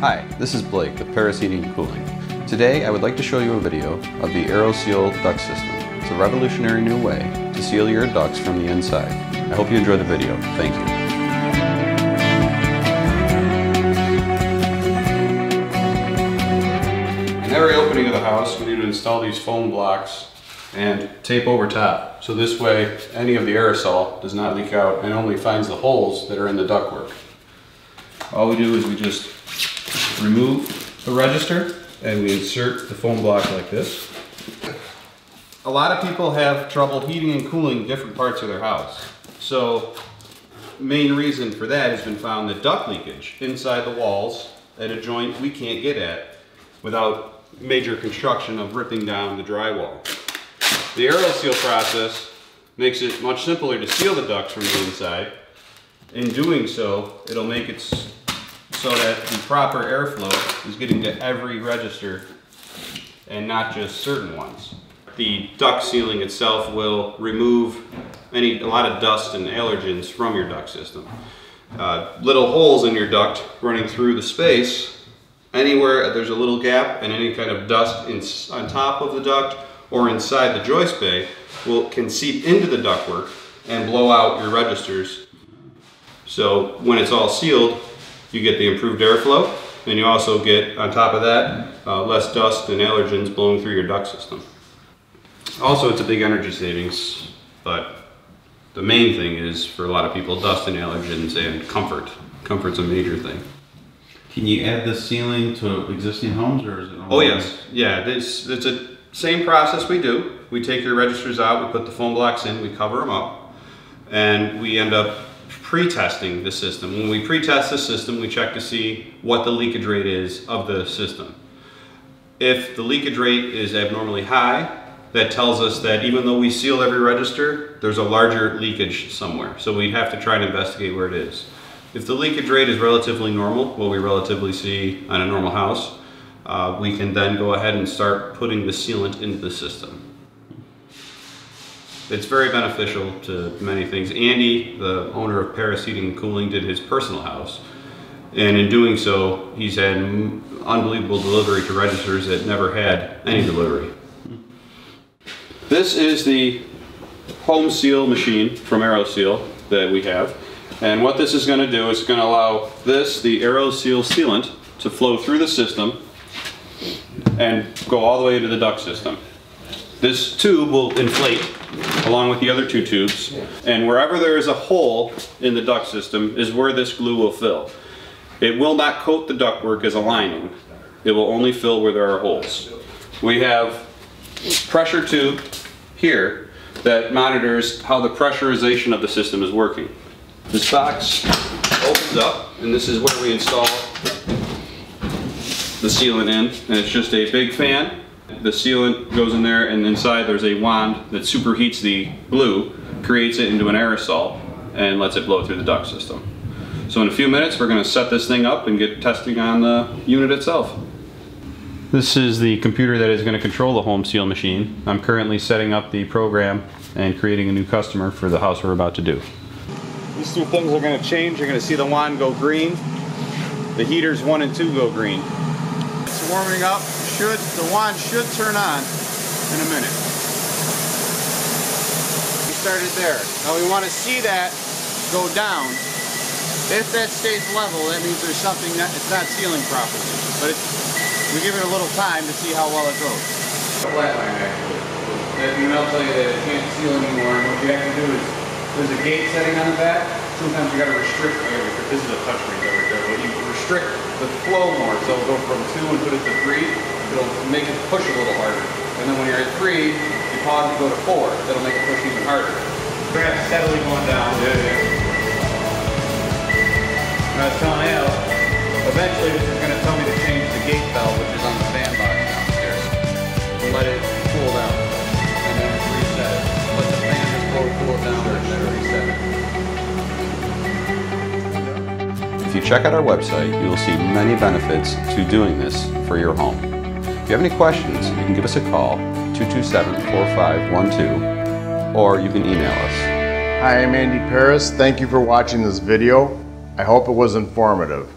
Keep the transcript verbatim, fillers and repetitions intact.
Hi, this is Blake with Paris Heating and Cooling. Today I would like to show you a video of the AeroSeal duct system. It's a revolutionary new way to seal your ducts from the inside. I hope you enjoy the video. Thank you. In every opening of the house, we need to install these foam blocks and tape over top. So this way, any of the aerosol does not leak out and only finds the holes that are in the ductwork. All we do is we just remove the register and we insert the foam block like this. A lot of people have trouble heating and cooling different parts of their house. So main reason for that has been found the duct leakage inside the walls at a joint we can't get at without major construction of ripping down the drywall. The AeroSeal process makes it much simpler to seal the ducts from the inside. In doing so, it'll make it so that the proper airflow is getting to every register and not just certain ones. The duct sealing itself will remove any a lot of dust and allergens from your duct system. Uh, little holes in your duct running through the space, anywhere there's a little gap and any kind of dust in, on top of the duct or inside the joist bay will, can seep into the ductwork and blow out your registers. So when it's all sealed, you get the improved airflow, and you also get, on top of that, uh, less dust and allergens blowing through your duct system. Also, it's a big energy savings, but the main thing is, for a lot of people, dust and allergens and comfort. Comfort's a major thing. Can you add this sealing to existing homes, or is it? Oh yes, yeah. It's it's a same process we do. We take your registers out, we put the foam blocks in, we cover them up, and we end up pre-testing the system. When we pre-test the system, we check to see what the leakage rate is of the system. If the leakage rate is abnormally high, that tells us that even though we seal every register, there's a larger leakage somewhere. So we'd have to try and investigate where it is. If the leakage rate is relatively normal, what we relatively see on a normal house, uh, we can then go ahead and start putting the sealant into the system. It's very beneficial to many things. Andy, the owner of Paris Heating and Cooling, did his personal house, and in doing so, he's had unbelievable delivery to registers that never had any delivery. This is the home seal machine from AeroSeal that we have. And what this is going to do is going to allow this, the AeroSeal sealant, to flow through the system and go all the way to the duct system. This tube will inflate along with the other two tubes, and wherever there is a hole in the duct system is where this glue will fill. It will not coat the ductwork as a lining. It will only fill where there are holes. We have pressure tube here that monitors how the pressurization of the system is working. This box opens up, and this is where we install the sealant in, and it's just a big fan. The sealant goes in there, and inside there's a wand that superheats the glue, creates it into an aerosol, and lets it blow through the duct system. So in a few minutes we're going to set this thing up and get testing on the unit itself. This is the computer that is going to control the home seal machine. I'm currently setting up the program and creating a new customer for the house we're about to do. These two things are going to change. You're going to see the wand go green. The heaters one and two go green. It's warming up. Should the wand should turn on in a minute. We started there. Now we want to see that go down. If that stays level, that means there's something that it's not sealing properly. But it's, we give it a little time to see how well it goes. Flatline actually. That email tell you that it can't seal anymore, and what you have to do is, there's a gate setting on the back. Sometimes you got to restrict, this is a touch range over there, but you restrict the flow more. So it'll go from two and put it to three. It'll make it push a little harder. And then when you're at three, you pause and go to four. That'll make it push even harder. We're going to have steadily going down. Yeah, yeah. And I was telling you, eventually this is going to tell me to change the gate valve, which is on the fan box downstairs, and let it cool down. And then it's reset it. Let the fan just go cool down or it should reset it. If you check out our website, you will see many benefits to doing this for your home. If you have any questions, you can give us a call, two two seven, four five one two, or you can email us. Hi, I'm Andy Paris. Thank you for watching this video. I hope it was informative.